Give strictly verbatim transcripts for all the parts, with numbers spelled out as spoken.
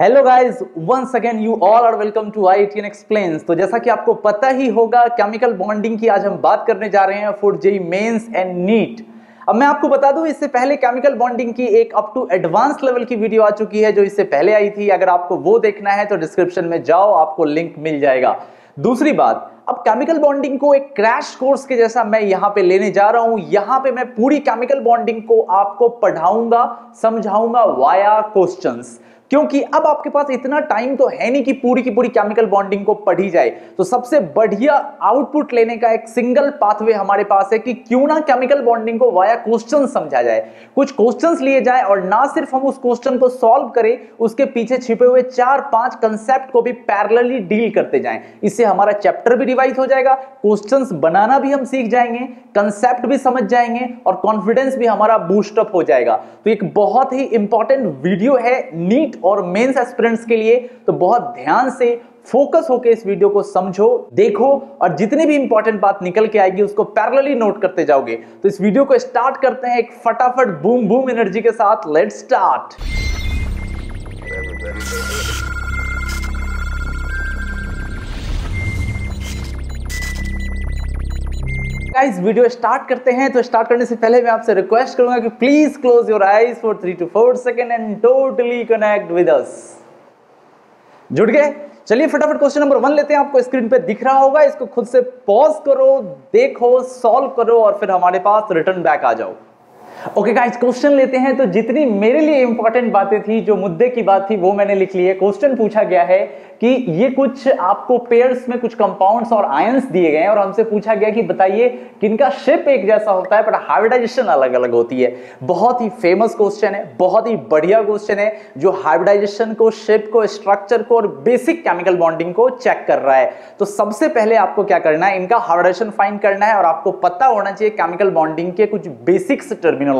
Hello guys, once again you all are welcome to I I T N explains. तो जैसा कि आपको पता ही होगा, केमिकल बॉन्डिंग की आज हम बात करने जा रहे हैं for JEE Mains and NEET. अब मैं आपको बता दूं, इससे पहले केमिकल बॉन्डिंग की एक अप टू एडवांस लेवल की वीडियो आ चुकी है जो इससे पहले आई थी। अगर आपको वो देखना है तो डिस्क्रिप्शन में जाओ, आपको लिंक मिल जाएगा। दूसरी बात, अब केमिकल बॉन्डिंग को एक क्रैश कोर्स के जैसा मैं यहाँ पे लेने जा रहा हूँ। यहाँ पे मैं पूरी केमिकल बॉन्डिंग को आपको पढ़ाऊंगा, समझाऊंगा वाया क्वेश्चंस, क्योंकि अब आपके पास इतना टाइम तो है नहीं कि पूरी की पूरी केमिकल बॉन्डिंग को पढ़ी जाए। तो सबसे बढ़िया आउटपुट लेने का एक सिंगल पाथवे हमारे पास है कि क्यों ना केमिकल बॉन्डिंग को वाया क्वेश्चन समझा जाए, कुछ क्वेश्चंस लिए जाए और ना सिर्फ हम उस क्वेश्चन को सॉल्व करें, उसके पीछे छिपे हुए चार पांच कंसेप्ट को भी पैरेलली डील करते जाएं। इससे हमारा चैप्टर भी रिवाइज हो जाएगा, क्वेश्चंस बनाना भी हम सीख जाएंगे, कंसेप्ट भी समझ जाएंगे और कॉन्फिडेंस भी हमारा बूस्ट अप हो जाएगा। तो एक बहुत ही इंपॉर्टेंट वीडियो है नीट और मेंस एस्पिरेंट्स के लिए, तो बहुत ध्यान से फोकस होकर इस वीडियो को समझो, देखो और जितनी भी इंपॉर्टेंट बात निकल के आएगी उसको पैरेलली नोट करते जाओगे। तो इस वीडियो को स्टार्ट करते हैं एक फटाफट बूम बूम एनर्जी के साथ। Let's start. Guys, video start करते हैं। तो स्टार्ट करने से पहले मैं आपसे रिक्वेस्ट करूंगा कि please close your eyes for three to four second and totally connect with us. जुड़ गए? चलिए फटाफट क्वेश्चन नंबर वन लेते हैं। आपको स्क्रीन पे दिख रहा होगा, इसको खुद से पॉज करो, देखो, सॉल्व करो और फिर हमारे पास रिटर्न बैक आ जाओ। ओके गाइस, क्वेश्चन लेते हैं। तो जितनी मेरे लिए इंपॉर्टेंट बातें थी, जो मुद्दे की बात थी, वो मैंने लिख ली है। क्वेश्चन पूछा गया है कि ये कुछ आपको पेयर्स में कुछ कंपाउंड्स और आयंस दिए गए हैं और हमसे पूछा गया कि बताइए किनका शेप एक जैसा होता है पर हाइब्रिडाइजेशन अलग अलग होती है। बहुत ही फेमस क्वेश्चन है, बहुत ही बढ़िया क्वेश्चन है जो हाइब्रिडाइजेशन को, शेप को, स्ट्रक्चर को और बेसिक केमिकल बॉन्डिंग को चेक कर रहा है। तो सबसे पहले आपको क्या करना है, इनका हाइब्रिडाइजेशन फाइंड करना है और आपको पता होना चाहिए केमिकल बॉन्डिंग के कुछ बेसिक्स टर्मिनोलॉजी।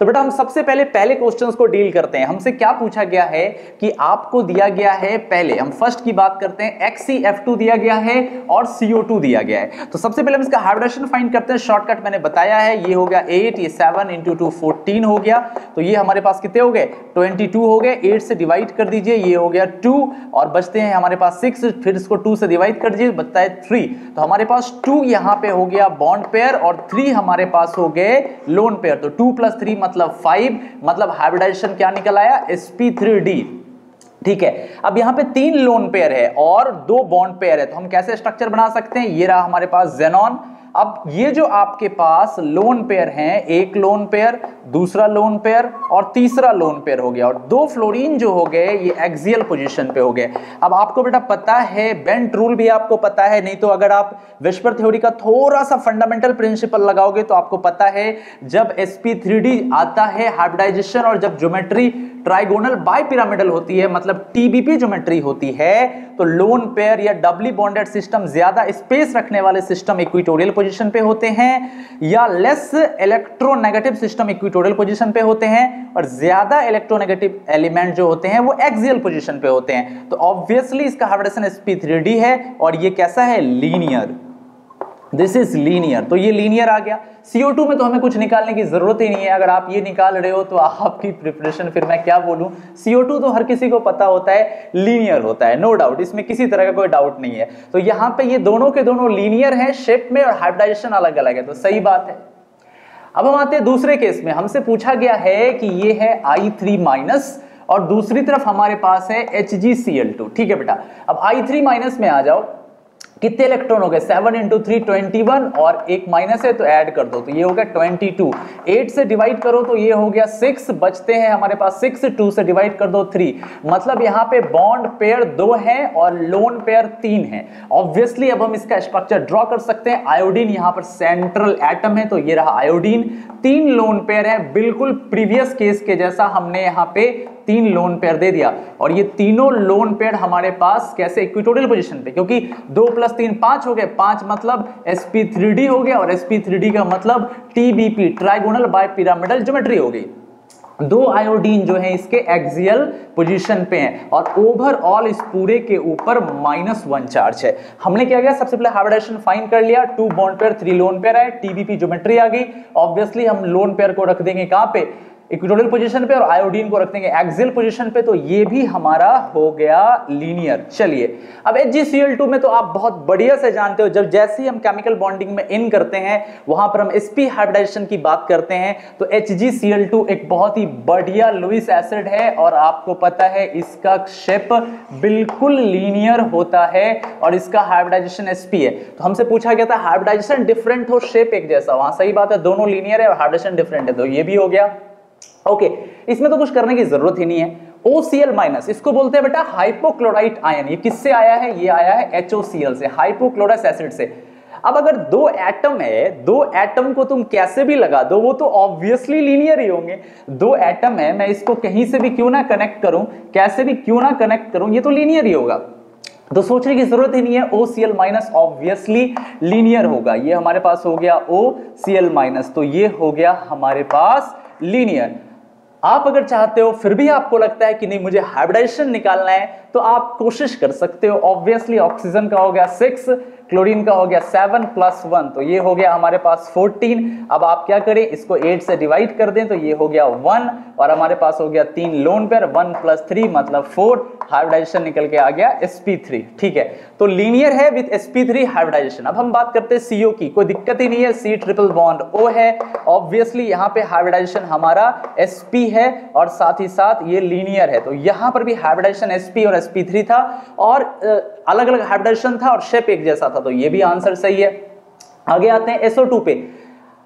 तो बेटा हम सबसे पहले पहले क्वेश्चंस को डील करते हैं। हमसे क्या पूछा गया है कि आपको दिया गया है, पहले हम फर्स्ट की बात करते हैं, एक्स सी एफ टू दिया गया है और सी ओ टू दिया गया है। तो सबसे पहले हम इसका हाइब्रिडेशन फाइंड करते हैं। शॉर्टकट मैंने बताया है, ये हो गया एट, ये सेवन इंटू टू फोर्टीन हो गया, तो ये हमारे पास कितने हो गए, ट्वेंटी टू हो गए। एट से डिवाइड कर दीजिए, ये हो गया टू और बचते हैं हमारे पास सिक्स, फिर इसको टू से डिवाइड कर दीजिए, बचता है थ्री। तो हमारे पास टू यहाँ पे हो गया बॉन्ड पेयर और थ्री हमारे पास हो गए लोन पेयर। तो टू प्लस थ्री मतलब फाइव, मतलब हाइब्रिडाइजेशन क्या निकल आया, एस पी थ्री डी। ठीक है, अब यहाँ पे तीन लोन पेयर है और दो बॉन्ड पेयर है, तो हम कैसे स्ट्रक्चर बना सकते हैं, ये रहा हमारे पास जेनॉन। अब ये जो आपके पास लोन पेयर हैं, एक लोन पेयर, दूसरा लोन पेयर और तीसरा लोन पेयर हो गया और दो फ्लोरीन जो हो गए ये एक्सियल पोजीशन पे हो गए। अब आपको बेटा पता है बेंट रूल भी आपको पता है, नहीं तो अगर आप विस्पर थ्योरी का थोड़ा सा फंडामेंटल प्रिंसिपल लगाओगे तो आपको पता है जब एस पी थ्री डी आता है हाइब्रिडाइजेशन और जब ज्योमेट्री ट्राइगोनल बाइपिरामिडल होती है, मतलब टी बी पी ज्योमेट्री होती है, तो लोन पेयर या डबली बॉन्डेड सिस्टम, ज्यादा स्पेस रखने वाले सिस्टम इक्विटोरियल पोजीशन पे होते हैं या less electronegative system equatorial position पे होते हैं और ज्यादा इलेक्ट्रोनेगेटिव एलिमेंट जो होते हैं वो एक्सियल पोजीशन पे होते हैं। तो ऑब्वियसली इसका hybridisation s p three d है और ये कैसा है, लीनियर, दिस इज लीनियर। तो ये लीनियर आ गया। सी ओ टू में तो हमें कुछ निकालने की जरूरत ही नहीं है, अगर आप ये निकाल रहे हो तो आपकी प्रिपरेशन, फिर मैं क्या बोलूं, सी ओ टू तो हर किसी को पता होता है, लीनियर होता है, नो डाउट, इसमें किसी तरह का कोई डाउट नहीं है। तो यहाँ पे ये दोनों के दोनों लीनियर हैं शेप में और हाइब्रिडाइजेशन अलग अलग है, तो सही बात है। अब हम आते हैं दूसरे केस में। हमसे पूछा गया है कि ये है आई थ्री माइनस और दूसरी तरफ हमारे पास है H G C L two. ठीक है बेटा, अब आई थ्री माइनस में आ जाओ, कितने इलेक्ट्रॉन हो गए, seven into three twenty one और एक माइनस है तो ऐड कर दो, तो ये हो गया ट्वेंटी टू। एट से डिवाइड करो तो ये हो गया सिक्स, बचते हैं हमारे पास सिक्स, टू से डिवाइड कर दो थ्री, मतलब यहाँ पे बॉन्ड पेयर दो हैं और लोन पेयर तीन हैं। ऑब्वियसली अब हम इसका स्ट्रक्चर ड्रॉ कर सकते हैं। आयोडीन यहाँ पर सेंट्रल एटम है, तो ये रहा आयोडीन, तीन लोन पेयर है, बिल्कुल प्रीवियस केस के जैसा हमने यहाँ पे तीन लोन पेयर दे दिया और ये तीनों लोन पेयर हमारे पास कैसे, इक्विटोरियल पोजीशन पे, क्योंकि दो प्लस तीन पांच हो गए, पांच मतलब एस पी थ्री डी हो गया और एस पी थ्री डी का मतलब T B P trigonal bipyramidal geometry हो गई। दो आयोडीन जो है इसके एक्सियल पोजीशन पे हैं और ओवरऑल इस पूरे के ऊपर माइनस वन चार्ज है। हमने क्या किया, सबसे पहले हाइब्रिडाइजेशन फाइंड कर लिया, two bond pair, three lone pair है, टी बी पी ज्योमेट्री आ गई। ऑब्वियसली हम लोन पेयर को रख देंगे कहाँ पे, इक्विटोरियल पोजीशन पे और आयोडीन को रखेंगे एक्सियल पोजीशन पे। तो ये भी हमारा हो गया लीनियर। चलिए अब H G C L two में तो आप बहुत बढ़िया से जानते हो, जब जैसे ही हम केमिकल बॉन्डिंग में इन करते हैं वहां पर हम एसपी हाइब्रिडाइजेशन की बात करते हैं। तो H G C L two एक बहुत ही बढ़िया लुईस एसिड है और आपको पता है इसका शेप बिल्कुल लीनियर होता है और इसका हाइब्रिडाइजेशन एसपी है। तो हमसे पूछा गया था हाइब्रिडाइजेशन डिफरेंट हो शेप एक जैसा, वहां सही बात है दोनों लीनियर है और हाइब्रिडाइजेशन डिफरेंट है। तो ये भी हो गया ओके okay, इसमें तो कुछ करने की जरूरत ही नहीं है। O C L माइनस इसको बोलते हैं बेटा हाइपोक्लोराइट आयन। ये किससे आया है? ये आया है HOCl से, हाइपोक्लोराइट एसिड से। अब अगर दो एटम है, दो एटम को तुम कैसे भी लगा दो वो तो ऑब्वियसली लीनियर ही होंगे। दो एटम है, मैं इसको कहीं से भी क्यों ना कनेक्ट करूं, कैसे भी क्यों ना कनेक्ट करूं, ये तो लीनियर ही होगा। तो सोचने की जरूरत ही नहीं है, OCl माइनस ऑब्वियसली लीनियर होगा। ये हमारे पास हो गया OCl माइनस, तो ये हो गया हमारे पास लीनियर। आप अगर चाहते हो, फिर भी आपको लगता है कि नहीं मुझे हाइब्रिडाइजेशन निकालना है, तो आप कोशिश कर सकते हो। ऑब्वियसली ऑक्सीजन का हो गया सिक्स, क्लोरीन का हो गया सेवन प्लस वन, तो ये हो गया हमारे पास फोर्टीन। अब आप क्या करें, इसको एट से डिवाइड कर दें तो ये हो गया वन और हमारे पास हो गया तीन lone pair, one plus three मतलब फोर। हाइब्रिडाइजेशन निकल के आ गया एस पी थ्री। ठीक है, तो लीनियर है with s p three hybridisation. अब हम बात करते हैं सीओ की, कोई दिक्कत ही नहीं है, सी ट्रिपल बॉन्ड ओ है। ऑब्वियसली यहाँ पे हाइब्रिडाइजेशन हमारा एसपी है और साथ ही साथ ये लीनियर है, तो यहाँ पर भी हाइब्रिडाइजेशन एसपी और एस पी थ्री था और अलग अलग हाइब्रिडाइजेशन था और शेप एक जैसा था, तो ये भी आंसर सही है। आगे आते हैं एस ओ टू पे,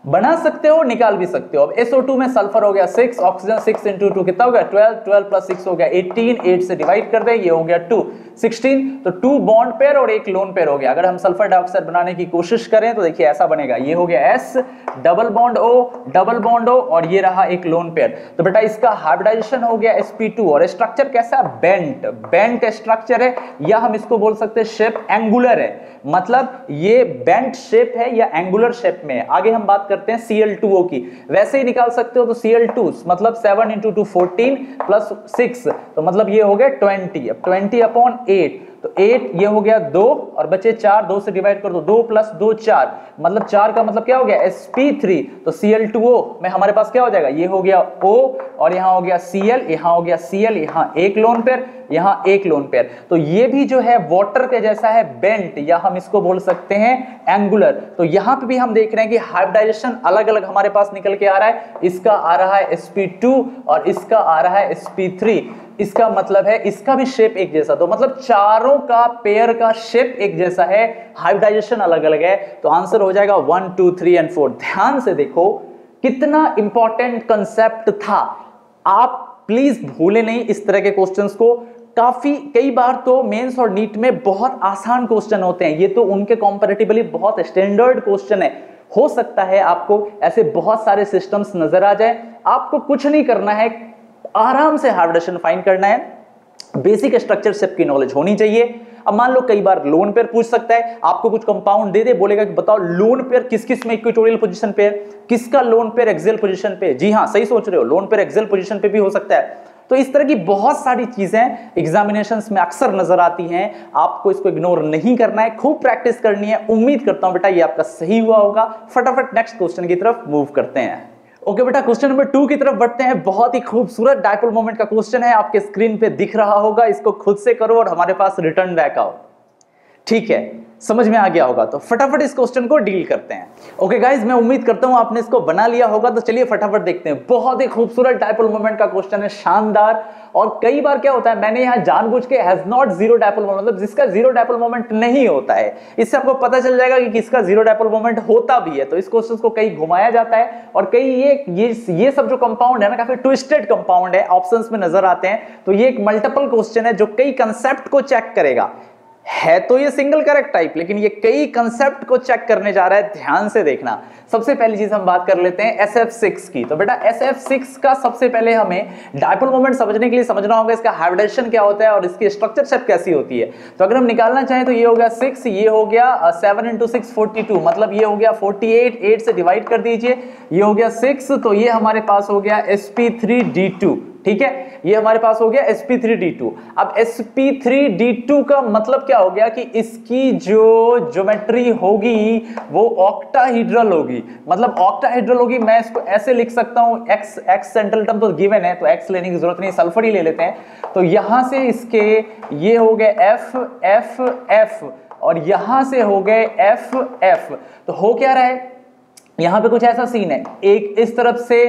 बना सकते हो निकाल भी सकते हो। अब एस ओ टू में सल्फर हो गया six, oxygen six into two कितना हो गया ट्वेल्व, ट्वेल्व प्लस सिक्स हो गया एटीन, एट से डिवाइड कर दें ये हो गया टू, सिक्सटीन। तो टू बॉन्ड पेयर और एक लोन पेयर हो गया। अगर हम सल्फर डाइऑक्साइड बनाने की कोशिश करें तो देखिए ऐसा बनेगा, ये हो गया S double bond O double bond O और ये रहा एक लोन पेयर। तो बेटा इसका हाइब्रिडाइजेशन हो गया एस पी टू और स्ट्रक्चर कैसा, बेंट, बेंट स्ट्रक्चर है या हम इसको बोल सकते हैं शेप एंगुलर है, मतलब ये बेंट शेप है या एंगुलर शेप में है। आगे हम बात करते हैं सी एल टू ओ की, वैसे ही निकाल सकते हो। तो सी एल टू मतलब seven into two fourteen plus six, तो मतलब ये हो गया ट्वेंटी। अब ट्वेंटी अपॉन एट, तो एट ये हो गया दो और बचे चार, दो से डिवाइड कर दो, दो प्लस दो चार, मतलब चार का मतलब क्या हो गया एस पी थ्री। तो सी एल टू ओ में हमारे पास क्या हो जाएगा, ये हो गया O और यहाँ हो गया Cl, यहाँ हो गया Cl, यहाँ एक लोन पेयर, यहाँ एक लोन पेयर। तो ये भी जो है वाटर के जैसा है, बेंट या हम इसको बोल सकते हैं एंगुलर। तो यहाँ पे भी हम देख रहे हैं कि हाइब्रिडाइजेशन अलग अलग हमारे पास निकल के आ रहा है। इसका आ रहा है एस पी टू और इसका आ रहा है एस पी थ्री। इसका मतलब है इसका भी शेप एक जैसा, तो मतलब चारों का पेयर का शेप एक जैसा है, हाइब्रिडाइजेशन अलग अलग है। तो आंसर हो जाएगा one two three and four. ध्यान से देखो कितना इंपॉर्टेंट कंसेप्ट था, आप प्लीज भूले नहीं इस तरह के क्वेश्चंस को। काफी कई बार तो मेंस और नीट में बहुत आसान क्वेश्चन होते हैं, ये तो उनके कंपैरेटिवली बहुत स्टैंडर्ड क्वेश्चन है। हो सकता है आपको ऐसे बहुत सारे सिस्टम्स नजर आ जाए, आपको कुछ नहीं करना है, आराम से हाइब्रिडाइजेशन फाइंड करना है, बेसिक स्ट्रक्चर शेप की नॉलेज होनी चाहिए। अब मान लो कई बार लोन पेयर पूछ सकता है, आपको कुछ कंपाउंड दे दे, बोलेगा कि बताओ लोन पेयर किस किस में इक्वेटोरियल पोजीशन पे है, किसका लोन पेयर एक्सियल पोजीशन पे। जी हाँ, सही सोच रहे हो, लोन पेयर एक्सियल पोजीशन पे भी हो सकता है। तो इस तरह की बहुत सारी चीजें एग्जामिनेशंस में अक्सर नजर आती हैं, आपको इसको इग्नोर नहीं करना है, खूब प्रैक्टिस करनी है। उम्मीद करता हूं बेटा ये आपका सही हुआ होगा। फटाफट नेक्स्ट क्वेश्चन की तरफ मूव करते हैं। ओके okay, बेटा क्वेश्चन नंबर टू की तरफ बढ़ते हैं। बहुत ही खूबसूरत डायपोल मोमेंट का क्वेश्चन है, आपके स्क्रीन पे दिख रहा होगा, इसको खुद से करो और हमारे पास रिटर्न बैक आओ। ठीक है, समझ में आ गया होगा, तो फटाफट इस क्वेश्चन को डील करते हैं। ओके okay गाइज, मैं उम्मीद करता हूं आपने इसको बना लिया होगा, तो चलिए फटाफट देखते हैं। बहुत ही खूबसूरत डायपोल मोमेंट का क्वेश्चन है, शानदार। और कई बार क्या होता है, मैंने यहाँ जानबूझ के has not zero dipole moment, मतलब जिसका जीरो डायपोल मोमेंट नहीं होता है, इससे आपको पता चल जाएगा कि किसका जीरो डायपोल मोमेंट होता भी है। तो इस क्वेश्चन को कहीं घुमाया जाता है और कई ये ये ये सब जो कंपाउंड है ना, काफी ट्विस्टेड कंपाउंड है, ऑप्शंस में नजर आते हैं। तो ये एक मल्टीपल क्वेश्चन है जो कई कंसेप्ट को चेक करेगा। है तो ये सिंगल करेक्ट टाइप, लेकिन ये कई कंसेप्ट को चेक करने जा रहा है, ध्यान से देखना। सबसे पहली चीज हम बात कर लेते हैं एस एफ सिक्स की। तो बेटा एस एफ सिक्स का सबसे पहले हमें डायपोल मोमेंट समझने के लिए समझना होगा इसका हाइब्रिडाइजेशन क्या होता है और इसकी स्ट्रक्चर शेप कैसी होती है। तो अगर हम निकालना चाहें तो ये हो गया सिक्स, ये हो गया seven into six forty two, मतलब ये हो गया फोर्टी एट, एट से डिवाइड कर दीजिए ये हो गया सिक्स, तो ये हमारे पास हो गया s p three d two. ठीक है, ये हमारे पास हो गया s p three d two. अब s p three d two का मतलब क्या हो गया कि इसकी जो ज्योमेट्री होगी वो ऑक्टाहीड्रल होगी, मतलब ऑक्टाहीड्रल होगी। मैं इसको ऐसे लिख सकता हूं, एक्स एक्स सेंट्रल टर्म तो गिवन है तो एक्स लेने की जरूरत नहीं, सल्फर ही ले लेते हैं। तो यहां से इसके ये हो गए एफ एफ एफ और यहां से हो गए एफ एफ। तो हो क्या रहा है यहां पे कुछ ऐसा सीन है, एक इस तरफ से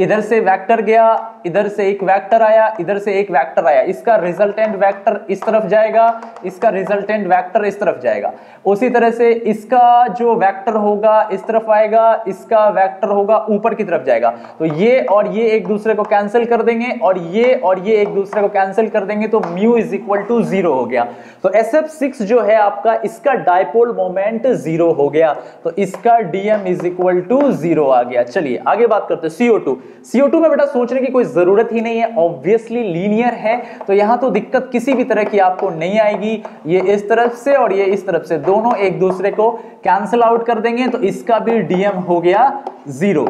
इधर से वेक्टर गया, इधर से एक वेक्टर आया, इधर से एक वेक्टर आया, इसका रिजल्टेंट वेक्टर इस तरफ जाएगा, इसका रिजल्टेंट वेक्टर इस तरफ जाएगा। उसी तरह से इसका जो वेक्टर होगा इस तरफ आएगा, इसका वेक्टर होगा ऊपर की तरफ जाएगा। तो ये और ये एक दूसरे को कैंसिल कर देंगे और ये और ये एक दूसरे को कैंसिल कर देंगे, तो mu is equal to zero हो गया। तो एस एफ सिक्स जो है आपका, इसका डायपोल मोमेंट जीरो हो गया, तो इसका DM is equal to zero आ गया। चलिए आगे बात करते हैं सी ओ टू। सी ओ टू में बेटा सोचने की कोई जरूरत ही नहीं है, ऑब्वियसली लीनियर है, तो यहां तो दिक्कत किसी भी तरह की आपको नहीं आएगी। ये इस तरफ से और ये इस तरफ से दोनों एक दूसरे को कैंसिल आउट कर देंगे, तो इसका भी डीएम हो गया जीरो।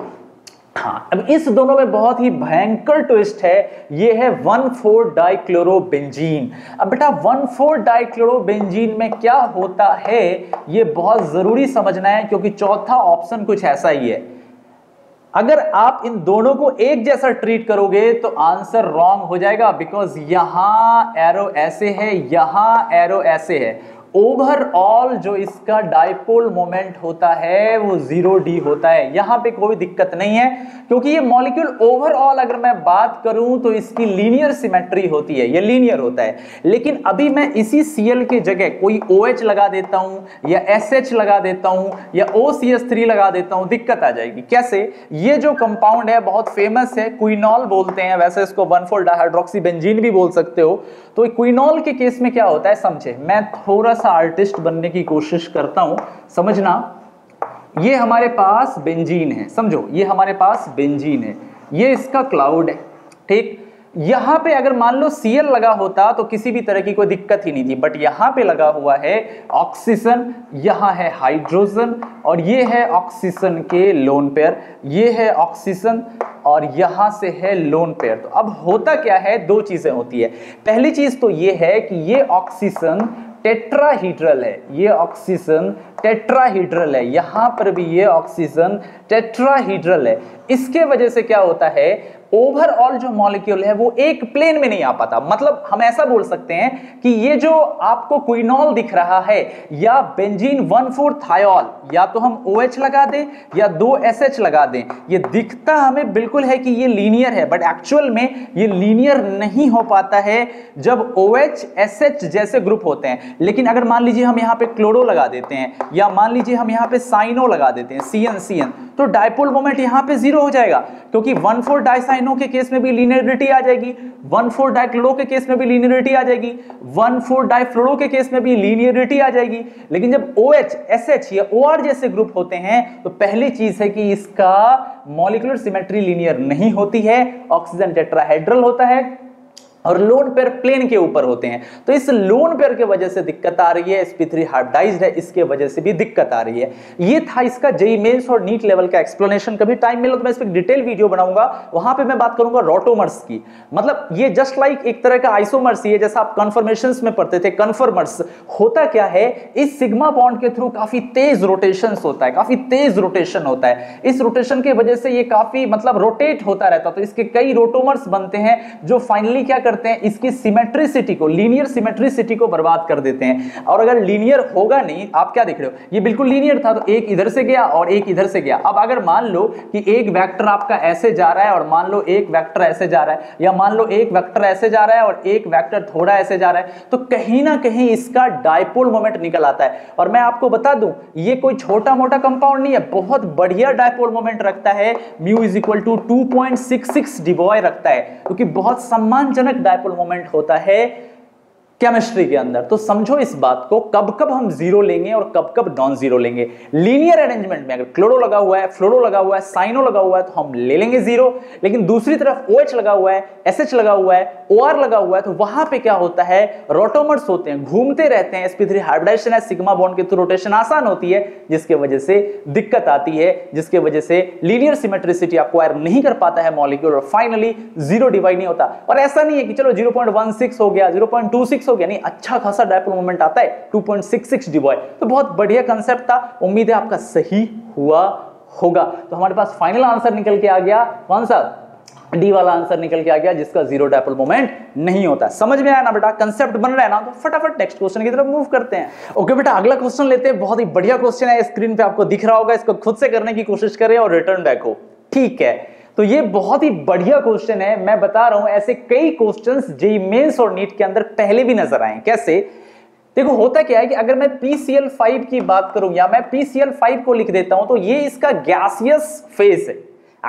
हाँ, अब इस दोनों में बहुत ही भयंकर ट्विस्ट है, ये है वन फोर डाइक्लोरोबेंजीन। अब बेटा वन फोर डाइक्लोरोबेंजीन में क्या होता है ये बहुत जरूरी समझना है, क्योंकि चौथा ऑप्शन कुछ ऐसा ही है। अगर आप इन दोनों को एक जैसा ट्रीट करोगे तो आंसर रॉन्ग हो जाएगा, बिकॉज यहां एरो ऐसे है, यहां एरो ऐसे है। ओवरऑल जो इसका डायपोल मोमेंट होता है वो जीरो डी होता है, यहां पे कोई दिक्कत नहीं है, क्योंकि ये मॉलिक्यूल ओवरऑल अगर मैं बात करूं तो इसकी लीनियर सिमेट्री होती है, ये लीनियर होता है। लेकिन अभी मैं इसी Cl के जगह कोई OH लगा देता हूं या एस एच लगा देता हूं या ओ सी एस थ्री लगा देता हूं, दिक्कत आ जाएगी। कैसे? ये जो कंपाउंड है बहुत फेमस है, क्विनॉल बोलते हैं, वैसे इसको वन फोर डाइहाइड्रोक्सीबेंजीन भी बोल सकते हो। तो क्विनॉल के केस में क्या होता है समझे, मैं थोड़ा सा आर्टिस्ट बनने की कोशिश करता हूं, समझना। ये हमारे पास बेंजीन है, समझो ये हमारे पास बेंजीन है, ये इसका क्लाउड है, ठीक। यहां पे अगर मान लो Cl लगा होता तो किसी भी तरह की कोई दिक्कत ही नहीं थी, बट यहां पे लगा हुआ है ऑक्सीजन, यहां है हाइड्रोजन और ये है ऑक्सीजन के लोन पेयर, ये है ऑक्सीजन और यहां से है लोन पेयर। तो अब होता क्या है, दो चीजें होती है। पहली चीज तो ये है कि ये ऑक्सीजन टेट्राहीड्रल है, ये ऑक्सीजन टेट्राहीड्रल है, यहां पर भी ये ऑक्सीजन टेट्राहीड्रल है। इसके वजह से क्या होता है, ओवरऑल जो मॉलिक्यूल है वो एक प्लेन में नहीं आ पाता। मतलब हम ऐसा बोल सकते हैं कि ये जो आपको क्विनॉल दिख रहा है या बेंजीन वन फोर थायोल, या तो हम OH लगा दें या दो एस एच लगा दें, ये दिखता हमें बिल्कुल है कि ये लीनियर है, बट एक्चुअल में ये लीनियर नहीं हो पाता है जब OH एस एच जैसे ग्रुप होते हैं। लेकिन अगर मान लीजिए हम यहाँ पे क्लोरो लगा देते हैं या मान लीजिए हम यहाँ पे साइनो लगा देते हैं, सीएन सीएन, तो डायपोल मोमेंट यहाँ पे जीरो हो जाएगा, क्योंकि वन फोर डाइसाइन के केस में भी लीनियरिटी आ जाएगी, वन फोर डाइक्लोरो के केस में भी लीनियरिटी आ जाएगी, वन फोर डाइफ्लोरो के केस में भी लीनियरिटी आ जाएगी। लेकिन जब OH, एस एच या OR जैसे ग्रुप होते हैं, तो पहली चीज है कि इसका मॉलिक्यूलर सिमेट्री लीनियर नहीं होती है, ऑक्सीजन टेट्राहेड्रल होता है और लोन पेयर प्लेन के ऊपर होते हैं। तो इस लोन पेयर के वजह से दिक्कत आ रही है, एस पी थ्री हाइब्रिडाइज्ड है, इसके वजह से भी दिक्कत आ रही है। ये था इसका जेईई मेंस और नीट लेवल का एक्सप्लेनेशन। कभी टाइम मिला तो मैं इस पे डिटेल वीडियो बनाऊंगा, वहां पे मैं बात करूंगा रोटोमर्स की। मतलब ये जस्ट लाइक एक तरह का आइसोमर्स ही है, जैसा आप कन्फर्मेशंस में पढ़ते थे कन्फर्मर्स। होता क्या है, इस सिग्मा बॉन्ड के थ्रू काफी तेज रोटेशन होता है, काफी तेज रोटेशन होता है। इस रोटेशन की वजह से ये काफी मतलब रोटेट होता रहता है, तो इसके कई रोटोमर्स बनते हैं जो फाइनली क्या करते हैं, इसकी सिमेट्रिसिटी को, लीनियर सिमेट्रिसिटी को बर्बाद कर देते हैं। और अगर लीनियर होगा नहीं, आप क्या देख रहे हो, ये बिल्कुल लीनियर था, तो एक इधर से गया और एक इधर से गया। अब अगर मान लो कि एक वेक्टर आपका ऐसे जा रहा है और मान लो एक वेक्टर ऐसे जा रहा है, या मान लो एक वेक्टर ऐसे जा रहा है और एक वेक्टर थोड़ा ऐसे जा रहा है, तो कहीं ना कहीं इसका डायपोल मोमेंट निकल आता है। और मैं आपको बता दूं, ये कोई छोटा मोटा कंपाउंड नहीं है, बहुत बढ़िया डायपोल मोमेंट रखता है, mu is equal to two point six six debye रखता है, क्योंकि बहुत सम्मानजनक डायपोल मोमेंट होता है। केमिस्ट्री के अंदर। तो समझो इस बात को, कब कब हम जीरो लेंगे और कब कब नॉन जीरो लेंगे। लीनियर अरेंजमेंट में अगर क्लोरो लगा हुआ है, फ्लोरो लगा हुआ है, साइनो लगा हुआ है तो हम ले लेंगे जीरो, लेकिन दूसरी तरफ OH लगा हुआ है, S H लगा हुआ है, O R लगा हुआ है तो वहां पे क्या होता है, रोटोमर्स होते हैं, घूमते रहते हैं। sp3 हाइब्रिडाइजेशन है, सिग्मा बॉन्ड के थ्रू रोटेशन आसान होती है जिसके वजह से दिक्कत आती है, जिसके वजह से लीनियर सिमेट्रिसिटी अक्वायर नहीं कर पाता है मॉलिक्यूल और फाइनली जीरो डिवाइड नहीं होता। और ऐसा नहीं है कि चलो जीरो पॉइंट वन सिक्स हो गया, जीरो पॉइंट टू सिक्स हो गया, नहीं, अच्छा खासा डायपोल मोमेंट आता है two point six six debye. तो बहुत बढ़िया कांसेप्ट था, उम्मीद है आपका सही हुआ होगा। तो हमारे पास फाइनल आंसर निकल के आ गया, कौन सा, डी वाला आंसर निकल के आ गया जिसका जीरो डायपोल मोमेंट नहीं होता। समझ में आया ना बेटा, कंसेप्ट बन रहा है ना, तो फटाफट नेक्स्ट क्वेश्चन की तरफ मूव करते हैं। ओके बेटा, अगला क्वेश्चन लेते हैं, बहुत ही बढ़िया क्वेश्चन है, स्क्रीन पे आपको दिख रहा होगा, इसको खुद से करने की कोशिश करें और रिटर्न बैक हो, ठीक है। तो ये बहुत ही बढ़िया क्वेश्चन है, मैं बता रहा हूं ऐसे कई क्वेश्चंस जेईई मेंस और नीट के अंदर पहले भी नजर आए। कैसे, देखो होता क्या है कि अगर मैं पी सी एल फाइव की बात करूं या मैं पी सी एल फाइव को लिख देता हूं तो ये इसका गैसियस फेज है,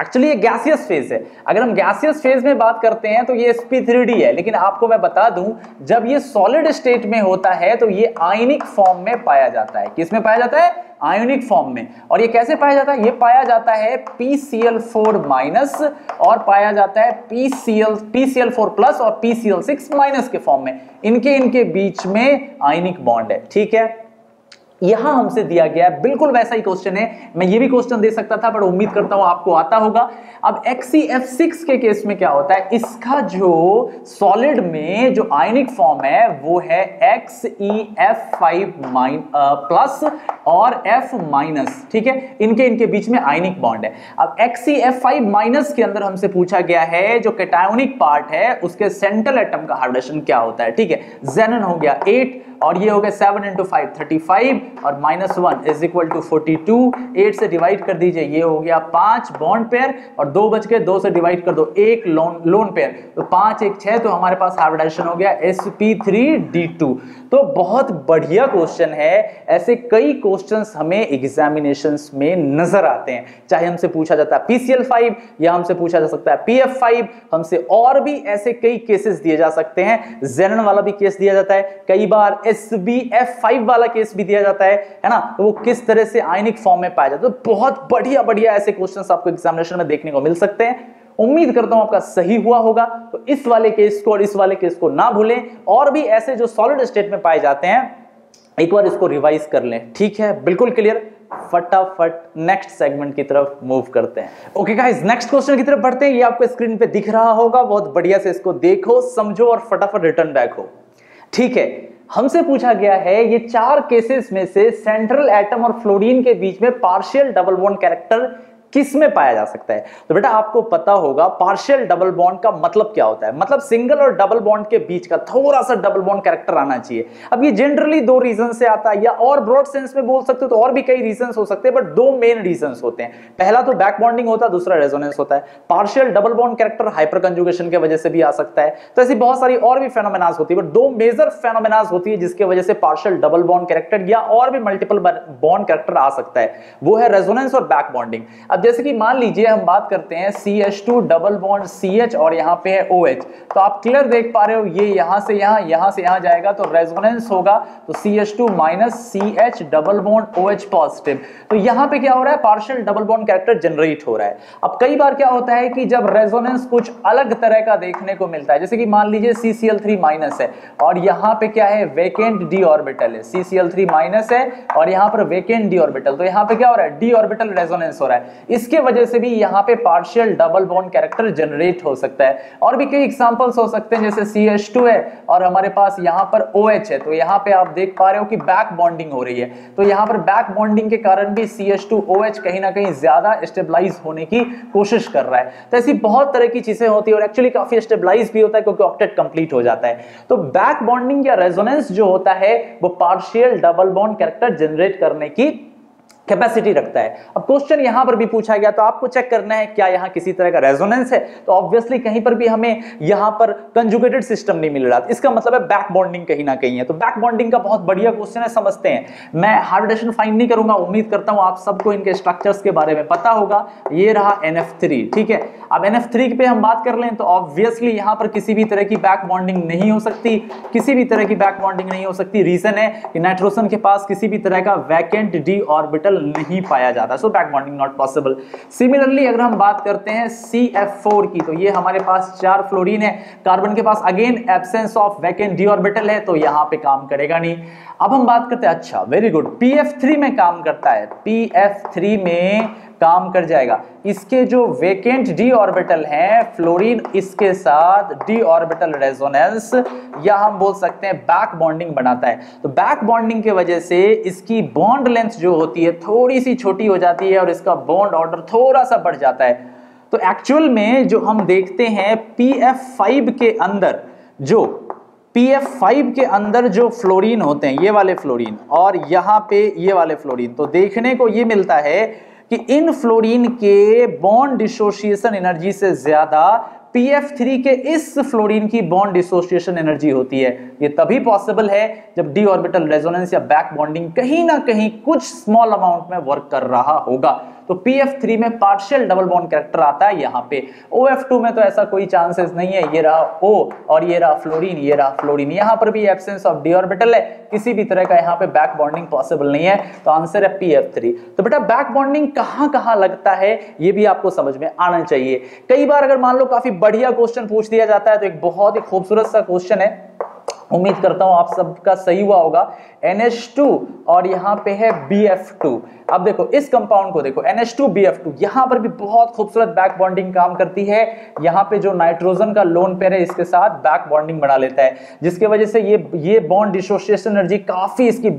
एक्चुअली ये गैसियस फेज है। अगर हम गैसियस फेज में बात करते हैं तो ये एस पी थ्री डी है, लेकिन आपको मैं बता दूं जब ये सॉलिड स्टेट में होता है तो ये आयनिक फॉर्म में पाया जाता है। किसमें पाया जाता है, आयोनिक फॉर्म में। और ये कैसे पाया जाता है, ये पाया जाता है P C L four minus और पाया जाता है P C L P C L four plus और P C L six minus के फॉर्म में। इनके इनके बीच में आयनिक बॉन्ड है, ठीक है। यहां हमसे दिया गया है बिल्कुल वैसा ही क्वेश्चन है, मैं ये भी क्वेश्चन दे सकता था पर उम्मीद करता हूं आपको आता होगा। अब एक्स सी एफ सिक्स के केस में क्या होता है, इसका जो सॉलिड में जो आयनिक फॉर्म है वो है X E F five plus और एफ माइनस, ठीक है। इनके इनके बीच में आयनिक बॉन्ड है। अब X E F five minus के अंदर हमसे पूछा गया है जो कैटायोनिक पार्ट है उसके सेंट्रल एटम का हाइब्रिडेशन क्या होता है, ठीक है। जेनन हो गया एट और ये हो गया seven into five, thirty five और minus one is equal to forty two, eight से डिवाइड कर दीजिए, ये हो गया पांच बॉन्ड पेयर और दो बच के, दो से डिवाइड कर दो, एक लोन लोन पेयर, तो पांच एक छह, तो हमारे पास हाइब्रिडाइजेशन हो गया s p three d two. तो बहुत बढ़िया क्वेश्चन है, ऐसे कई क्वेश्चंस हमें एग्जामिनेशंस में नजर आते हैं, चाहे हमसे पूछा जाता है पी सी एल फाइव या हमसे पूछा जा सकता है पी एफ फाइव, हमसे और भी ऐसे कई केसेस दिए जा सकते हैं। जेनन वाला भी केस दिया जाता है, कई बार एस बी एफ फाइव वाला केस भी दिया जाता है है ना, तो वो किस तरह से आयनिक फॉर्म में पाया जाता है। तो बहुत बढ़िया बढ़िया ऐसे क्वेश्चंस आपको एग्जामिनेशन में देखने को मिल सकते हैं, उम्मीद करता हूं आपका सही हुआ होगा। तो इस वाले केस को और इस वाले केस को ना भूलें, और भी ऐसे जो सॉलिड स्टेट में पाए जाते हैं एक बार इसको रिवाइज कर लें, ठीक है, बिल्कुल क्लियर। फटाफट नेक्स्ट सेगमेंट की तरफ मूव करते हैं। ओके गाइस, नेक्स्ट क्वेश्चन की तरफ बढ़ते हैं, ये आपको स्क्रीन पे दिख रहा होगा, बहुत बढ़िया से इसको देखो, समझो और फटाफट रिटर्न बैक हो, ठीक है। हमसे पूछा गया है ये चार केसेस में से सेंट्रल एटम और फ्लोरीन के बीच में पार्शियल डबल बॉन्ड कैरेक्टर किस में पाया जा सकता है। तो बेटा आपको पता होगा पार्शियल डबल बॉन्ड का मतलब क्या होता है, मतलब सिंगल और डबल बॉन्ड के बीच का थोड़ा सा डबल बॉन्ड कैरेक्टर आना चाहिए। अब ये जनरली दो रीजन से आता है, या और ब्रॉड सेंस में बोल सकते हो तो और भी कई रीजन हो सकते हैं, बट दो मेन रीजन होते हैं, पहला तो बैक बॉन्डिंग होता है, दूसरा रेजोनेंस होता है। Partial double bond character hyper conjugation की वजह से भी आ सकता है, तो ऐसी बहुत सारी और भी फेनोमेनाज होती है, बट दो मेजर फेनोमेनाज होती है जिसकी वजह से पार्शियल डबल बॉन्ड कैरेक्टर या और भी मल्टीपल बॉन्ड कैरेक्टर आ सकता है, वो है रेजोनेंस और बैक बॉन्डिंग। अब जैसे कि मान लीजिए हम बात करते हैं C H two double bond C H और यहाँ पे है ओ एच, तो आप क्लियर देख पा रहे हो ये यहाँ से यहाँ यहाँ से यहाँ जाएगा तो रेजोनेंस होगा, तो C H two minus C H double bond O H positive. तो यहाँ पे क्या हो रहा है, partial double bond character generate हो रहा है। अब कई बार क्या होता है कि जब रेजोनेंस कुछ अलग तरह का देखने को मिलता है, जैसे कि मान लीजिए C C L three minus है और यहाँ पे क्या है वेकेंट डी ऑर्बिटल है, C C L three minus है और यहाँ पर वेकेंट डी ऑर्बिटल, तो यहाँ पे क्या हो रहा है डी ऑर्बिटल रेजोनेंस हो रहा है, इसके वजह से भी यहाँ पे partial double bond character generate हो सकता है। और भी कई एग्जांपल्स हो सकते हैं, जैसे सी एच टू है और हमारे पास यहाँ पर ओ एच है, तो यहाँ पे आप देख पा रहे हो कि बैक बॉन्डिंग हो रही है, तो यहाँ पर बैक बॉन्डिंग के कारण भी C H two O H कहीं ना कहीं ज्यादा स्टेबलाइज होने की कोशिश कर रहा है। तो ऐसी बहुत तरह की चीजें होती है और एक्चुअली काफी स्टेबलाइज भी होता है क्योंकि ऑक्टेट कंप्लीट हो जाता है। तो बैक बॉन्डिंग या रेजोनेंस जो होता है वो partial double bond character generate करने की कैपेसिटी रखता है। अब क्वेश्चन यहाँ पर भी पूछा गया तो आपको चेक करना है क्या यहाँ किसी तरह का रेजोनेंस है, तो ऑब्वियसली कहीं पर भी हमें यहाँ पर कंजुगेटेड सिस्टम नहीं मिल रहा, इसका मतलब है बैक बॉन्डिंग कहीं ना कहीं है। तो बैक बॉन्डिंग का बहुत बढ़िया क्वेश्चन है, समझते हैं। मैं हार्डशन फाइंड नहीं करूंगा, उम्मीद करता हूँ आप सबको इनके स्ट्रक्चर्स के बारे में पता होगा। ये रहा एन एफ थ्री, ठीक है। अब एन एफ थ्री पे हम बात कर लें तो ऑब्वियसली यहाँ पर किसी भी तरह की बैक बॉन्डिंग नहीं हो सकती, किसी भी तरह की बैक बॉन्डिंग नहीं हो सकती। रीजन है कि नाइट्रोजन के पास किसी भी तरह का वैकेंट डी ऑर्बिटल नहीं पाया जाता, so back bonding not possible. Similarly अगर हम बात करते हैं सी एफ फोर की, तो ये हमारे पास चार फ्लोरीन है, कार्बन के पास again absence of vacant d orbital है, तो यहाँ पे काम करेगा नहीं। अब हम बात करते हैं, अच्छा very good, P F three में काम करता है, पी एफ थ्री में काम कर जाएगा। इसके जो वेकेंट डी ऑर्बिटल है फ्लोरीन, इसके साथ डी ऑर्बिटल रेजोनेंस या हम बोल सकते हैं बैक बॉन्डिंग बनाता है। तो बैक बॉन्डिंग के वजह से इसकी बॉन्ड लेंथ जो होती है थोड़ी सी छोटी हो जाती है और इसका बॉन्ड ऑर्डर थोड़ा सा बढ़ जाता है। तो एक्चुअल में जो हम देखते हैं पी एफ फाइव के अंदर जो पी एफ फाइव के अंदर जो फ्लोरीन होते हैं, ये वाले फ्लोरीन और यहाँ पे ये वाले फ्लोरीन, तो देखने को ये मिलता है कि इन फ्लोरीन के बॉन्ड डिसोसिएशन एनर्जी से ज्यादा पी एफ थ्री के इस फ्लोरीन की बॉन्ड डिसोसिएशन एनर्जी होती है। ये तभी पॉसिबल है जब डी ऑर्बिटल रेजोनेंस या बैक बॉन्डिंग कहीं ना कहीं कुछ स्मॉल अमाउंट में वर्क कर रहा होगा। तो पी एफ थ्री में पार्शियल डबल बॉन्ड कैरेक्टर आता है। यहाँ पे ओ एफ टू में तो ऐसा कोई चांसेस नहीं है, ये रहा O और ये रहा फ्लोरीन, ये रहा फ्लोरीन, यहाँ पर भी एब्सेंस ऑफ डी ऑर्बिटल है, किसी भी तरह का यहाँ पे बैक बॉन्डिंग पॉसिबल नहीं है, तो आंसर है पी एफ थ्री। तो बेटा बैक बॉन्डिंग कहाँ कहाँ लगता है ये भी आपको समझ में आना चाहिए। कई बार अगर मान लो काफी बढ़िया क्वेश्चन पूछ दिया जाता है तो एक बहुत ही खूबसूरत सा क्वेश्चन है, उम्मीद करता हूं आप सबका सही हुआ होगा। एन एच टू और यहाँ पे है बी एफ टू। अब देखो इस कंपाउंड को देखो, N H two B F two, यहाँ पर भी बहुत खूबसूरत बैक बॉन्डिंग काम करती है। यहाँ पे जो नाइट्रोजन का लोन पेयर है इसके साथ बैक बॉन्डिंग बना लेता है, जिसके वजह से ये ये बॉन्ड डिसोसिएशन एनर्जी काफी इसकी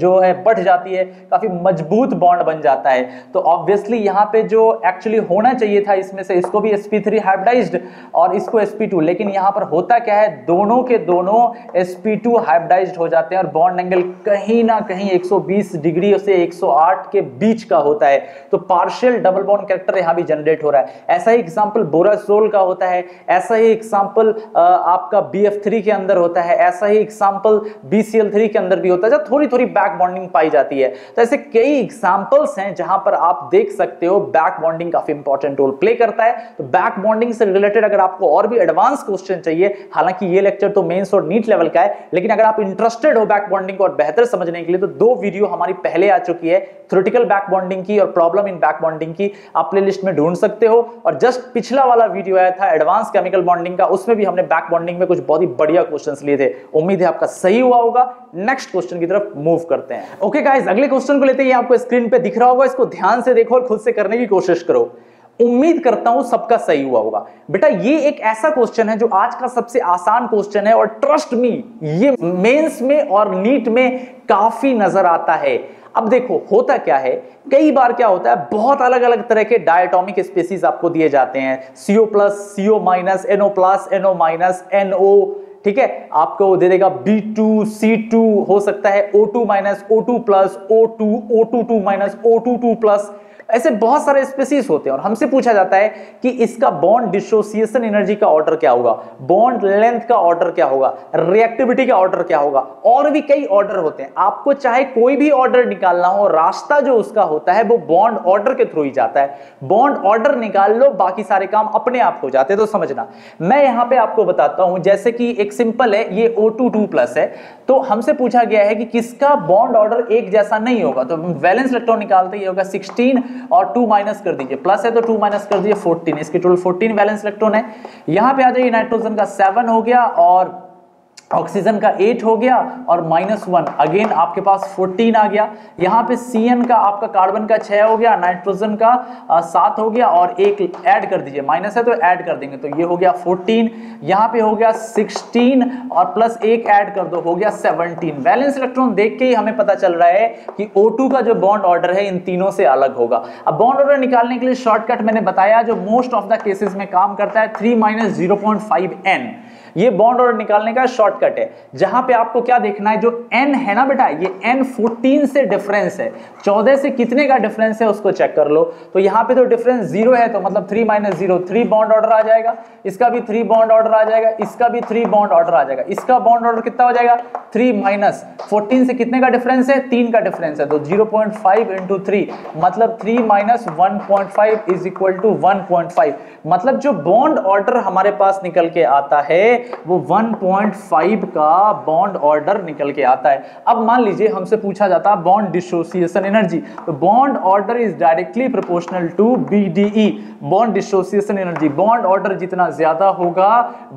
जो है बढ़ जाती है, काफी मजबूत बॉन्ड बन जाता है। तो ऑब्वियसली यहाँ पे जो एक्चुअली होना चाहिए था इसमें से, इसको भी एस पी थ्री हाइब्रिडाइज्ड और इसको एस पी टू, लेकिन यहाँ पर होता क्या है दोनों के दोनों एस पी टू हाइब्रिडाइज्ड हो जाते हैं और बॉन्ड एंगल कहीं ना कहीं एक सौ बीस डिग्री से एक सौ आठ के बीच का होता है। तो पार्शियल डबल बॉन्ड कैरेक्टर यहां भी जनरेट हो रहा है। ऐसा ही एग्जांपल बोरासोल का होता है, ऐसा ही एग्जांपल आपका बी एफ थ्री के अंदर होता है, ऐसा ही example B C L three के अंदर भी होता है, जहां थोड़ी थोड़ी बैक बॉन्डिंग पाई जाती है। तो ऐसे कई एग्जांपल्स हैं जहां पर आप देख सकते हो बैक बॉन्डिंग काफी इंपॉर्टेंट रोल प्ले करता है। तो बैक बॉन्डिंग से रिलेटेड अगर आपको और भी एडवांस क्वेश्चन चाहिए, हालांकि ये लेक्चर तो मेंस और नीट लेवल का है, लेकिन अगर आप इंटरेस्टेड हो बैक बॉन्डिंग को और बेहतर समझने के लिए तो दो वीडियो हमारी पहले आ चुकी है, थ्योरेटिकल बैक बॉन्डिंग की और प्रॉब्लम इन बैक बॉन्डिंग की, आप प्लेलिस्ट में ढूंढ सकते हो। और जस्ट पिछला वाला वीडियो आया था एडवांस केमिकल बॉन्डिंग का, उसमें भी हमने बैक बॉन्डिंग में कुछ बहुत ही बढ़िया क्वेश्चंस लिए थे, उम्मीद है आपका सही हुआ होगा। नेक्स्ट क्वेश्चन की तरफ मूव करते हैं। ओके गाइस, अगले क्वेश्चन को लेते हैं, आपको स्क्रीन पे दिख रहा होगा, इसको ध्यान से देखो और खुद से करने की कोशिश करो, उम्मीद करता हूं सबका सही हुआ होगा। बेटा ये एक ऐसा क्वेश्चन है जो आज का सबसे आसान क्वेश्चन है और ट्रस्ट मी ये मेंस में और नीट में काफी नजर आता है। अब देखो होता क्या है, कई बार क्या होता है बहुत अलग अलग तरह के डायटॉमिक स्पेसीज आपको दिए जाते हैं, CO plus, CO minus, NO plus, NO minus, NO, ठीक है, आपको वो दे देगा बी टू सी टू, हो सकता है O two minus, O two plus, O two, O two two minus, O two two plus, ऐसे बहुत सारे स्पीसीज होते हैं। और हमसे पूछा जाता है कि इसका बॉन्ड डिसोसिएशन एनर्जी का ऑर्डर क्या होगा, बॉन्ड लेंथ का ऑर्डर क्या होगा, रिएक्टिविटी का ऑर्डर क्या होगा, और भी कई ऑर्डर होते हैं। आपको चाहे कोई भी ऑर्डर निकालना हो, रास्ता जो उसका होता है वो बॉन्ड ऑर्डर के थ्रू ही जाता है। बॉन्ड ऑर्डर निकाल लो, बाकी सारे काम अपने आप हो जाते हैं। तो समझना, मैं यहाँ पे आपको बताता हूं, जैसे कि एक सिंपल है, ये ओ टू टू प्लस है, तो हमसे पूछा गया है कि किसका बॉन्ड ऑर्डर एक जैसा नहीं होगा, तो वैलेंस इलेक्ट्रॉन निकालते ही होगा सिक्सटीन और टू माइनस कर दीजिए, प्लस है तो टू माइनस कर दीजिए फोर्टीन, इसके टोटल फोर्टीन वैलेंस इलेक्ट्रॉन है। यहां पे आ जाइए, नाइट्रोजन का सेवन हो गया और ऑक्सीजन का एट हो गया और माइनस वन, अगेन आपके पास फोर्टीन आ गया। यहाँ पे सी एन का आपका कार्बन का छः हो गया, नाइट्रोजन का आ, सात हो गया और एक ऐड कर दीजिए, माइनस है तो ऐड कर देंगे, तो ये हो गया फोर्टीन, यहाँ पे हो गया सिक्सटीन और प्लस एक ऐड कर दो, हो गया सेवनटीन। वैलेंस इलेक्ट्रॉन देख के ही हमें पता चल रहा है कि ओ टू का जो बॉन्ड ऑर्डर है इन तीनों से अलग होगा। अब बॉन्ड ऑर्डर निकालने के लिए शॉर्टकट मैंने बताया जो मोस्ट ऑफ द केसेज में काम करता है, three minus zero point five N. ये बॉन्ड ऑर्डर निकालने का शॉर्टकट है, जहां पे आपको क्या देखना है, जो n है ना बेटा, ये n चौदह से डिफरेंस है, चौदह से कितने का डिफरेंस है उसको चेक कर लो। तो यहाँ पे तो डिफरेंस जीरो है, तो मतलब three minus zero three bond order आ जाएगा, इसका भी थ्री बॉन्ड ऑर्डर आ जाएगा, इसका भी थ्री बॉन्ड ऑर्डर आ जाएगा, इसका बॉन्ड ऑर्डर कितना हो जाएगा, थ्री माइनस फोर्टीन से कितने का डिफरेंस है, तीन का डिफरेंस है, तो zero point five into three मतलब three minus one point five is equal to one point five. मतलब जो बॉन्ड ऑर्डर हमारे पास निकल के आता है वो वन पॉइंट फाइव का बॉन्ड ऑर्डर निकल के आता है। अब मान लीजिए हमसे पूछा जाता है बॉन्ड डिसोसिएशन एनर्जी, तो bond order is directly proportional to BDE, bond dissociation energy. Bond order जितना ज्यादा होगा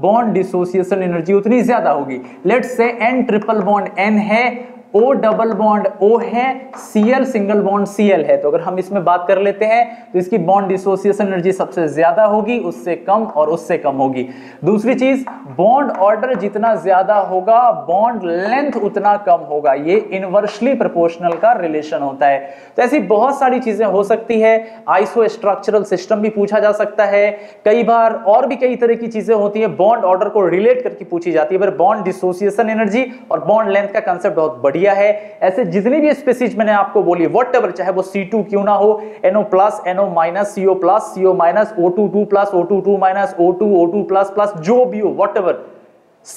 बॉन्ड डिसोसिएशन एनर्जी उतनी ज्यादा होगी। Let's say N triple bond N है, O डबल बॉन्ड O है, Cl सिंगल बॉन्ड Cl है, तो अगर हम इसमें बात कर लेते हैं तो इसकी बॉन्ड डिसोसिएशन एनर्जी सबसे ज्यादा होगी, उससे कम और उससे कम होगी। दूसरी चीज, बॉन्ड ऑर्डर जितना ज्यादा होगा बॉन्ड लेंथ उतना कम होगा, ये इनवर्सली प्रोपोर्शनल का रिलेशन होता है। तो ऐसी बहुत सारी चीजें हो सकती है। आइसो स्ट्रक्चरल सिस्टम भी पूछा जा सकता है कई बार, और भी कई तरह की चीजें होती है बॉन्ड ऑर्डर को रिलेट करके पूछी जाती है। पर बॉन्ड डिसोसिएशन एनर्जी और बॉन्ड लेंथ का कंसेप्ट बहुत बढ़िया है। ऐसे जितनी भी स्पीसीज मैंने आपको बोली व्हाटएवर, चाहे वो सी टू क्यों ना हो, NO+, NO-, CO+, CO-, O two two+, O two two-, O two, O two++, जो भी हो व्हाटएवर,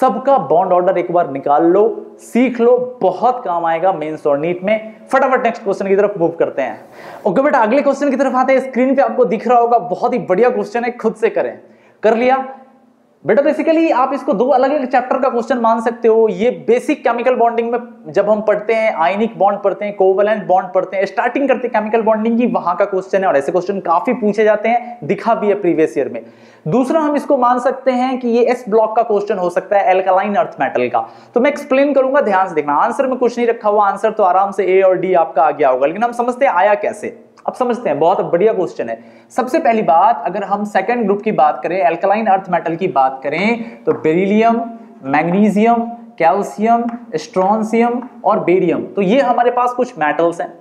सबका बॉन्ड ऑर्डर एक बार निकाल लो, सीख लो, बहुत काम आएगा मेंस और नीट में। फटाफट नेक्स्ट क्वेश्चन की तरफ मूव करते हैं। ओके बेटा, अगले क्वेश्चन की तरफ आते हैं। स्क्रीन पे आपको दिख रहा होगा, बहुत ही बढ़िया क्वेश्चन है, खुद से करें, कर लिया बेटा। बेसिकली आप इसको दो अलग अलग चैप्टर का क्वेश्चन मान सकते हो। ये बेसिक केमिकल बॉन्डिंग में जब हम पढ़ते हैं, आयनिक बॉन्ड पढ़ते हैं, कोवेलेंट बॉन्ड पढ़ते हैं, स्टार्टिंग करते हैं केमिकल बॉन्डिंग की, वहां का क्वेश्चन है और ऐसे क्वेश्चन काफी पूछे जाते हैं, दिखा भी है प्रीवियस ईयर में। दूसरा हम इसको मान सकते हैं कि ये एस ब्लॉक का क्वेश्चन हो सकता है, एल्कलाइन अर्थ मेटल का। तो मैं एक्सप्लेन करूंगा, ध्यान से देखना। आंसर में कुछ नहीं रखा हुआ, आंसर तो आराम से ए और डी आपका आ गया होगा, लेकिन हम समझते हैं आया कैसे। अब समझते हैं, बहुत बढ़िया क्वेश्चन है। सबसे पहली बात, अगर हम सेकंड ग्रुप की बात करें, एल्कलाइन अर्थ मेटल की बात करें, तो बेरिलियम, मैग्नीशियम, कैल्शियम, स्ट्रोंशियम और बेरियम, तो ये हमारे पास कुछ मेटल्स हैं।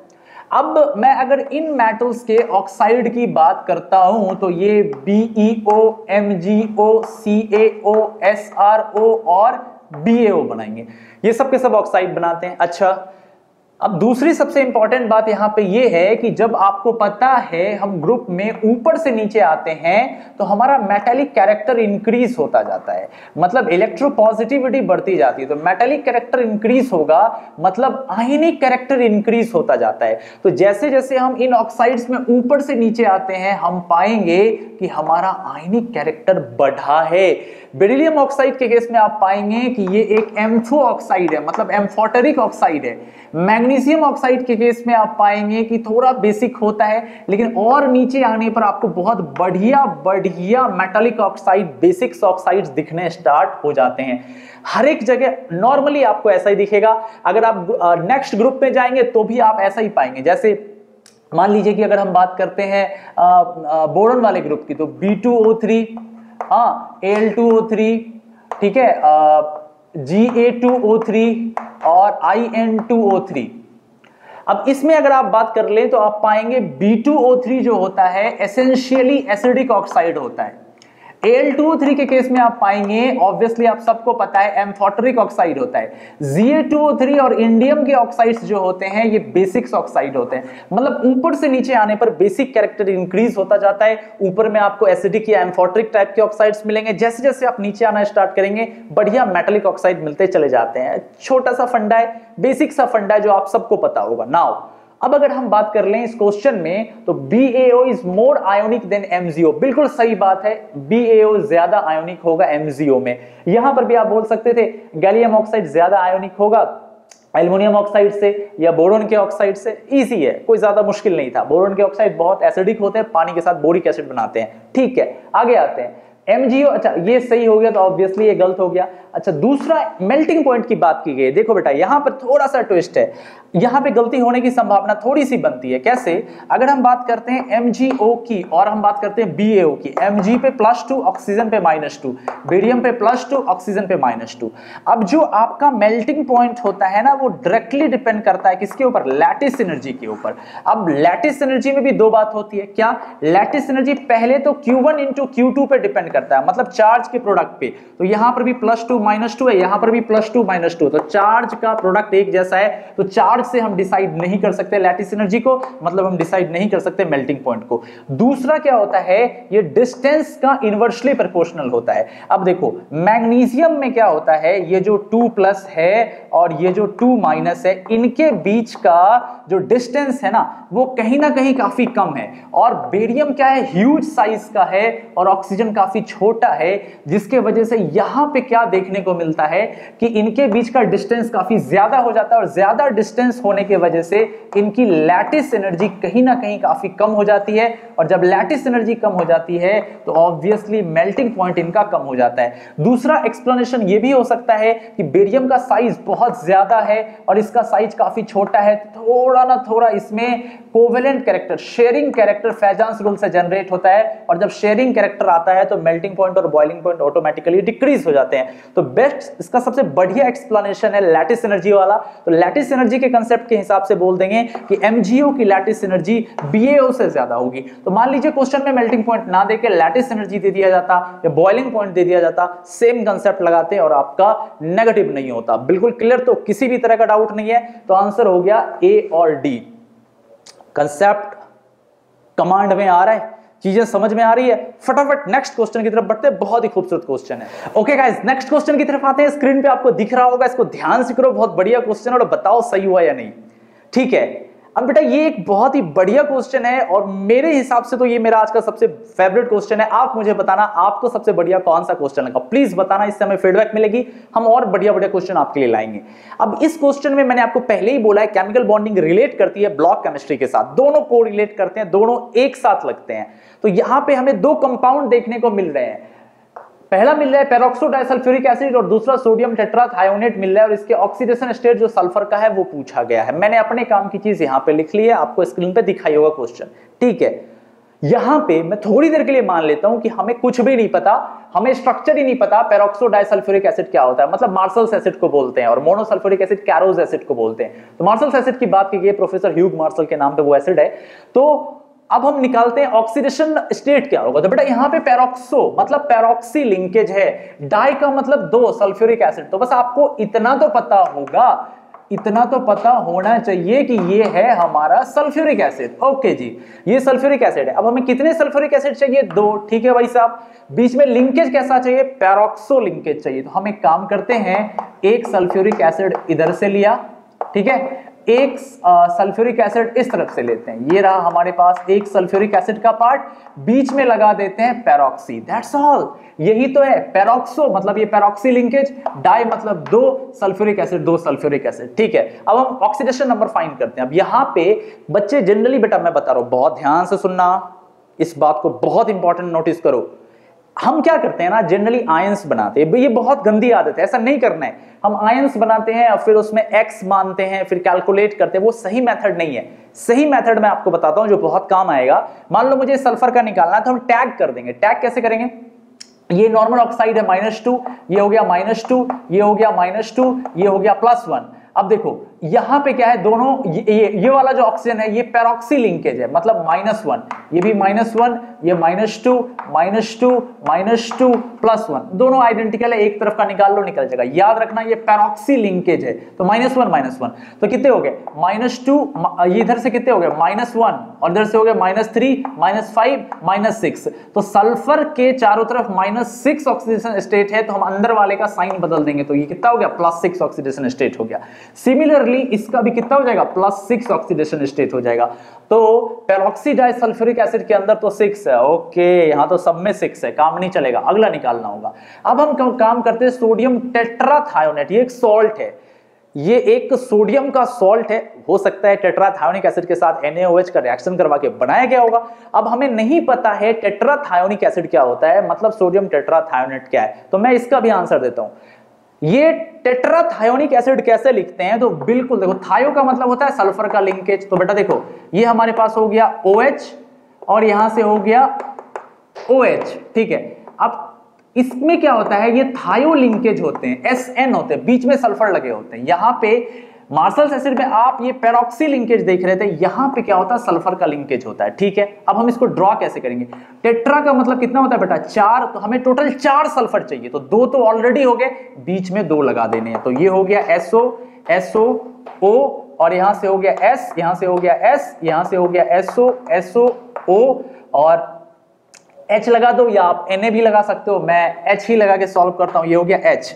अब मैं अगर इन मेटल्स के ऑक्साइड की बात करता हूं तो ये बीईओ, एमजीओ, सीएओ, एसआरओ और बीएओ बनाएंगे, ये सब के सब ऑक्साइड बनाते हैं। अच्छा, अब दूसरी सबसे इंपॉर्टेंट बात यहाँ पे ये है कि जब आपको पता है हम ग्रुप में ऊपर से नीचे आते हैं तो हमारा मेटालिक कैरेक्टर इंक्रीज होता जाता है, मतलब इलेक्ट्रोपॉजिटिविटी बढ़ती जाती है। तो मेटालिक कैरेक्टर इंक्रीज होगा मतलब आयनिक कैरेक्टर इंक्रीज होता जाता है। तो जैसे जैसे हम इन ऑक्साइड्स में ऊपर से नीचे आते हैं हम पाएंगे कि हमारा आयनिक कैरेक्टर बढ़ा है। बेरिलियम ऑक्साइड के केस में आप पाएंगे कि ये एक एम्फो ऑक्साइड है, मतलब एम्फोटेरिक ऑक्साइड है। मैग्नीशियम ऑक्साइड के केस में आप पाएंगे कि थोड़ा बेसिक होता है, लेकिन और नीचे आने पर आपको बहुत बढ़िया बढ़िया मेटालिक ऑक्साइड, बेसिक्स ऑक्साइड्स दिखने स्टार्ट हो जाते हैं। हर एक जगह नॉर्मली आपको ऐसा ही दिखेगा। अगर आप नेक्स्ट ग्रुप में जाएंगे तो भी आप ऐसा ही पाएंगे। जैसे मान लीजिए कि अगर हम बात करते हैं बोरॉन वाले ग्रुप की, तो बी टू ओ थ्री, हाँ, एल टू ओ थ्री, ठीक है, G A two O three और I N two O three. अब इसमें अगर आप बात कर लें तो आप पाएंगे बी टू ओ थ्री जो होता है एसेंशियली एसिडिक ऑक्साइड होता है। एल टू ओ थ्री के केस में आप पाएंगे, ऑब्वियसली आप सबको पता है, एम्फोटेरिक ऑक्साइड होता है। G A two O three और इंडियम के ऑक्साइड्स जो होते हैं ये बेसिक्स ऑक्साइड होते हैं, मतलब ऊपर से नीचे आने पर बेसिक कैरेक्टर इंक्रीज होता जाता है। ऊपर में आपको एसिडिक या एम्फोटेरिक टाइप के ऑक्साइड्स मिलेंगे, जैसे जैसे आप नीचे आना स्टार्ट करेंगे बढ़िया मेटालिक ऑक्साइड मिलते चले जाते हैं। छोटा सा फंडा है, बेसिक सा फंडा है, जो आप सबको पता होगा। नाउ अब अगर हम बात कर लें इस क्वेश्चन में, तो BaO is more ionic than MgO, बिल्कुल सही बात है, BaO ज्यादा आयोनिक होगा MgO में। यहां पर भी आप बोल सकते थे गैलियम ऑक्साइड ज्यादा आयोनिक होगा एल्युमिनियम ऑक्साइड से या बोरोन के ऑक्साइड से। इजी है, कोई ज्यादा मुश्किल नहीं था। बोरोन के ऑक्साइड बहुत एसिडिक होते हैं, पानी के साथ बोरिक एसिड बनाते हैं। ठीक है, आगे आते हैं। MgO, अच्छा ये सही हो गया, तो ऑब्वियसली ये गलत हो गया। अच्छा, दूसरा मेल्टिंग पॉइंट की बात की गई। देखो बेटा, यहाँ पर थोड़ा सा ट्विस्ट है, यहाँ पे गलती होने की संभावना थोड़ी सी बनती है। कैसे? अगर हम बात करते हैं MgO की और हम बात करते हैं BaO की, Mg पे प्लस टू, ऑक्सीजन पे माइनस टू, बेरियम पे प्लस टू, ऑक्सीजन पे माइनस टू। अब जो आपका मेल्टिंग पॉइंट होता है ना, वो डायरेक्टली डिपेंड करता है किसके ऊपर? लैटिस एनर्जी के ऊपर। अब लैटिस एनर्जी में भी दो बात होती है। क्या? लैटिस एनर्जी पहले तो Q one into Q two पे डिपेंड करता है, मतलब चार्ज के प्रोडक्ट पे। तो यहाँ पर भी प्लस टू माइनस टू है, यहाँ पर भी प्लस टू माइनस टू, तो चार्ज का प्रोडक्ट एक जैसा है, तो चार्ज से हम डिसाइड नहीं कर सकते लैटिस एनर्जी को, मतलब हम डिसाइड नहीं कर सकते मेल्टिंग पॉइंट को। दूसरा क्या होता है, ये डिस्टेंस का इनवर्सली प्रोपोर्शनल होता है। अब देखो मैग्नीशियम में क्या होता है, ये जो टू प्लस है और ये जो टू माइनस है, इनके बीच का जो डिस्टेंस है ना वो कहीं ना कहीं काफी कम है। और बेरियम क्या है, ह्यूज साइज का है और ऑक्सीजन काफी छोटा है, जिसके वजह से यहां पे क्या देखने को मिलता है कि इनके बीच का डिस्टेंस काफी ज्यादा हो जाता है, और ज्यादा डिस्टेंस होने की वजह से इनकी लैटिस एनर्जी कहीं ना कहीं काफी कम हो जाती है। और जब लैटिस एनर्जी कम हो जाती है तो ऑब्वियसली मेल्टिंग पॉइंट इनका कम हो जाता है। दूसरा एक्सप्लेनेशन ये भी हो सकता है कि बेरियम का साइज बहुत ज्यादा है और इसका साइज काफी छोटा है, थोड़ा ना थोड़ा इसमें covalent character, sharing character Fajans rule से जनरेट होता है, और जब शेयरिंग कैरेक्टर आता है तो मेल्टिंग पॉइंट और बॉइलिंग पॉइंट ऑटोमेटिकली डिक्रीज हो जाते हैं। तो बेस्ट, इसका सबसे बढ़िया एक्सप्लेनेशन है लैटिस एनर्जी वाला। तो लैटिस एनर्जी के कंसेप्ट के हिसाब से बोल देंगे कि एमजीओ की लैटिस एनर्जी बीएओ से ज्यादा होगी। तो मान लीजिए क्वेश्चन में मेल्टिंग पॉइंट ना देके लैटिस एनर्जी दे दिया जाता या बॉइलिंग पॉइंट दे दिया जाता, सेम कंसेप्ट लगाते और आपका नेगेटिव नहीं होता। बिल्कुल क्लियर, तो किसी भी तरह का डाउट नहीं है। तो आंसर हो गया ए और डी। कंसेप्ट कमांड में आ रहा है, चीजें समझ में आ रही है, फटाफट नेक्स्ट क्वेश्चन की तरफ बढ़ते हैं। बहुत ही खूबसूरत क्वेश्चन है। ओके गाइस, नेक्स्ट क्वेश्चन की तरफ आते हैं। स्क्रीन पे आपको दिख रहा होगा, इसको ध्यान से करो, बहुत बढ़िया क्वेश्चन है और बताओ सही हुआ या नहीं। ठीक है, अब बेटा ये एक बहुत ही बढ़िया क्वेश्चन है और मेरे हिसाब से तो ये मेरा आज का सबसे फेवरेट क्वेश्चन है। आप मुझे बताना आपको सबसे बढ़िया कौन सा क्वेश्चन लगा, प्लीज बताना, इससे हमें फीडबैक मिलेगी, हम और बढ़िया बढ़िया क्वेश्चन आपके लिए लाएंगे। अब इस क्वेश्चन में मैंने आपको पहले ही बोला है केमिकल बॉन्डिंग रिलेट करती है ब्लॉक केमिस्ट्री के साथ, दोनों को रिलेट करते हैं, दोनों एक साथ लगते हैं। तो यहाँ पे हमें दो कंपाउंड देखने को मिल रहे हैं, पहला मिल रहा है पेरोक्सो डाइसल्फ्यूरिक एसिड और दूसरा सोडियम टेट्राथायोनेट मिल रहा है, और इसके ऑक्सीडेशन स्टेट जो सल्फर का है वो पूछा गया है। मैंने अपने काम की चीज यहाँ पे लिख ली है, आपको स्क्रीन पे दिखाई होगा क्वेश्चन। ठीक है, यहाँ पे मैं थोड़ी देर के लिए मान लेता हूं कि हमें कुछ भी नहीं पता, हमें स्ट्रक्चर ही नहीं पता पेरोक्सो डाइसल्फ्यूरिक एसिड क्या होता है, मतलब मार्शल्स एसिड को बोलते हैं, और मोनोसल्फ्यूरिक एसिड कैरोज एसिड को बोलते हैं। तो मार्शल्स एसिड की बात की गई, प्रोफेसर ह्यूग मार्शल के नाम पे वो एसिड है। तो अब हम निकालते हैं ऑक्सीडेशन स्टेट क्या होगा। तो बेटा यहाँ पे पेरोक्सो मतलब पेरोक्सी लिंकेज है, डाई का मतलब दो, सल्फ्यूरिक एसिड। तो बस आपको इतना तो पता होगा, इतना तो पता होना चाहिए कि ये है हमारा सल्फ्यूरिक एसिड। ओके जी, ये सल्फ्यूरिक एसिड है। अब हमें कितने सल्फ्यूरिक एसिड चाहिए, दो। ठीक है भाई साहब, बीच में लिंकेज कैसा चाहिए, पेरोक्सो लिंकेज चाहिए। तो हम एक काम करते हैं, एक सल्फ्यूरिक एसिड इधर से लिया, ठीक है, एक सल्फ्यूरिक एसिड इस तरफ से लेते हैं, ये रहा हमारे पास एक सल्फ्यूरिक एसिड का पार्ट, बीच में लगा देते हैं पेरोक्सी, दैट्स ऑल। यही तो है पेरोक्सो मतलब ये पेरोक्सी लिंकेज, डाई मतलब दो सल्फ्यूरिक एसिड, दो सल्फ्यूरिक एसिड। ठीक है, अब हम ऑक्सीडेशन नंबर फाइंड करते हैं। अब यहाँ पे बच्चे जनरली, बेटा मैं बता रहा हूँ, बहुत ध्यान से सुनना, इस बात को बहुत इंपॉर्टेंट नोटिस करो। हम क्या करते हैं ना, जनरली आयंस बनाते हैं, ये बहुत गंदी आदत है, ऐसा नहीं करना है। हम आयंस बनाते हैं और फिर उसमें एक्स मानते हैं, फिर कैलकुलेट करते हैं, वो सही मेथड नहीं है। सही मेथड मैं आपको बताता हूं जो बहुत काम आएगा। मान लो मुझे सल्फर का निकालना है तो हम टैग कर देंगे। टैग कैसे करेंगे, ये नॉर्मल ऑक्साइड है माइनस टू, ये हो गया माइनस टू, ये हो गया माइनस टू, ये हो गया प्लस वन। अब देखो यहाँ पे क्या है, दोनों ये, ये ये वाला जो ऑक्सीजन है ये पेरोक्सी लिंकेज है, मतलब माइनस वन, ये भी माइनस वन, ये minus two, minus two, minus two, plus one, दोनों आइडेंटिकल है, एक तरफ का निकाल लो निकल जाएगा। याद रखना ये पेरोक्सी लिंकेज है, तो माइनस वन माइनस वन, तो कितने हो गए माइनस टू, इधर से कितने हो गए माइनस वन, और इधर से हो गए minus three, minus five, minus six. तो सल्फर के चारों तरफ माइनस सिक्स ऑक्सीडेशन स्टेट है, तो हम अंदर वाले का साइन बदल देंगे, तो ये कितना हो गया प्लस सिक्स ऑक्सीडेशन स्टेट हो गया। सिमिलरली इसका भी कितना हो जाएगा, प्लस सिक्स ऑक्सीडेशन स्टेट हो जाएगा। तो पेरोक्सी डाइसल्फ्यूरिक एसिड के अंदर तो सिक्स है, ओके, यहाँ तो सब में सिक्स है, काम नहीं चलेगा, अगला निकालना होगा। अब हम काम करते हैं सोडियम टेट्राथायोनेट, ये एक सॉल्ट है, ये एक सोडियम का सॉल्ट है, हो सकता है टेट्राथायोनिक एसिड के साथ एन ए ओ एच का रिएक्शन करवा के बनाया गया होगा। अब हमें नहीं पता है टेट्राथायोनिक एसिड क्या होता है, मतलब सोडियम टेट्राथायोनेट क्या है, तो मैं इसका भी आंसर देता हूँ। ये टेट्राथायोनिक एसिड कैसे लिखते हैं, तो बिल्कुल देखो, थायो का मतलब होता है सल्फर का लिंकेज, तो बेटा देखो ये हमारे पास हो गया OH और यहां से हो गया OH। ठीक है, अब इसमें क्या होता है, ये थायो लिंकेज होते हैं, एस एन होते हैं, बीच में सल्फर लगे होते हैं। यहाँ पे मार्शल्स एसिड में आप ये पेरोक्सी लिंकेज देख रहे थे, यहां पे क्या होता है सल्फर का लिंकेज होता है। ठीक है, अब हम इसको ड्रॉ कैसे करेंगे? टेट्रा का मतलब कितना होता है बेटा? चार। तो हमें टोटल चार सल्फर चाहिए, तो दो तो ऑलरेडी हो गए, बीच में दो लगा देने हैं। तो ये हो गया एसओ, एसओ, ओ, और यहां से हो गया एस, यहां से हो गया एस, यहां से हो गया एसओ, एसओ, ओ, और एच लगा दो, या आप एन ए भी लगा सकते हो, मैं एच ही लगा के सॉल्व करता हूं। ये हो गया एच।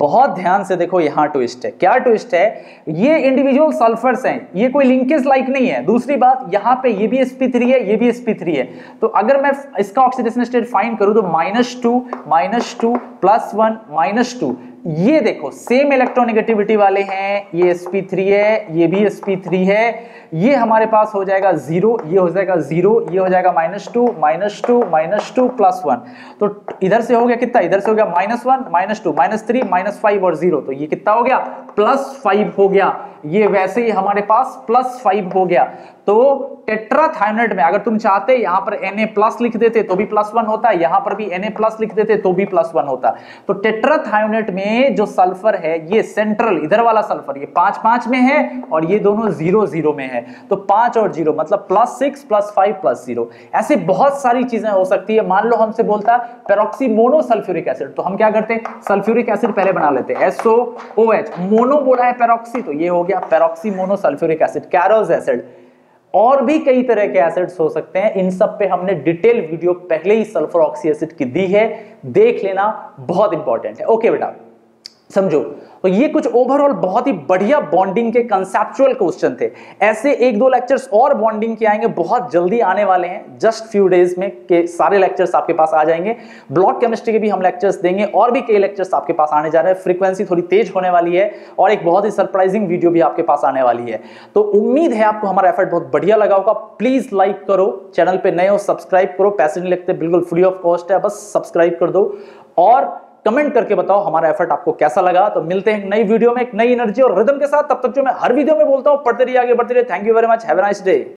बहुत ध्यान से देखो, यहाँ ट्विस्ट है। क्या ट्विस्ट है? ये इंडिविजुअल सल्फर्स हैं, ये कोई लिंकेज लाइक नहीं है। दूसरी बात, यहाँ पे ये भी एस पी थ्री है, ये भी एस पी थ्री है। तो अगर मैं इसका ऑक्सीडेशन स्टेट फाइंड करूँ तो minus two, minus two, plus one, minus two. ये देखो सेम इलेक्ट्रोनेगेटिविटी वाले हैं, ये एस पी थ्री है, ये भी एस पी थ्री है। ये हमारे पास हो जाएगा जीरो, ये हो जाएगा जीरो, ये हो जाएगा minus two, minus two, minus two, plus one. तो इधर से हो गया कितना? इधर से हो गया minus one, minus two, minus three, minus five और जीरो। तो ये कितना हो गया? प्लस फाइव हो गया। ये वैसे ही हमारे पास प्लस फाइव हो गया। तो टेट्राथाइनोइड में अगर तुम चाहते यहाँ पर एन ए प्लस लिख देते तो भी प्लस वन होता, यहाँ पर भी एन ए प्लस लिख देते तो भी प्लस वन होता। तो टेट्राथाइनोइड में जो सल्फर है, ये सेंट्रल इधर वाला सल्फर ये पांच पांच में है और ये दोनों जीरो जीरो में है। तो पांच और जीरो मतलब plus six, plus five, plus zero. ऐसे बहुत सारी चीजें हो सकती है। मान लो हमसे बोलता पेरोक्सी मोनोसल्फ्यूरिक एसिड, तो हम क्या करते हैं? सल्फ्यूरिक एसिड पहले बना लेते हैं, एसओ ओ एच। मोनो बोला है पेरोक्सी, तो ये हो गया peroxy monosulphuric acid, Caro's acid. और भी कई तरह के एसिड्स हो सकते हैं, इन सब पे हमने डिटेल वीडियो पहले ही सल्फर ऑक्सी एसिड की दी है, देख लेना, बहुत इंपॉर्टेंट है। ओके बेटा, समझो। तो ये कुछ ओवरऑल बहुत ही बढ़िया बॉन्डिंग के कंसेप्चुअल क्वेश्चन थे। ऐसे एक दो लेक्चर्स और बॉन्डिंग के आएंगे, बहुत जल्दी आने वाले हैं, जस्ट फ्यू डेज में के सारे लेक्चर्स आपके पास आ जाएंगे। ब्लॉक केमिस्ट्री के भी हम लेक्चर्स देंगे, और भी कई लेक्चर्स आपके पास आने जा रहे हैं। फ्रीक्वेंसी थोड़ी तेज होने वाली है, और एक बहुत ही सरप्राइजिंग वीडियो भी आपके पास आने वाली है। तो उम्मीद है आपको हमारा एफर्ट बहुत बढ़िया लगा होगा। प्लीज लाइक करो, चैनल पर नए हो सब्सक्राइब करो, पैसे नहीं लगते, बिल्कुल फ्री ऑफ कॉस्ट है, बस सब्सक्राइब कर दो। और कमेंट करके बताओ हमारा एफर्ट आपको कैसा लगा। तो मिलते हैं नई वीडियो में एक नई एनर्जी और रिदम के साथ। तब तक जो मैं हर वीडियो में बोलता हूं, पढ़ते रहिए, आगे बढ़ते रहिए। Thank you very much, have a nice day.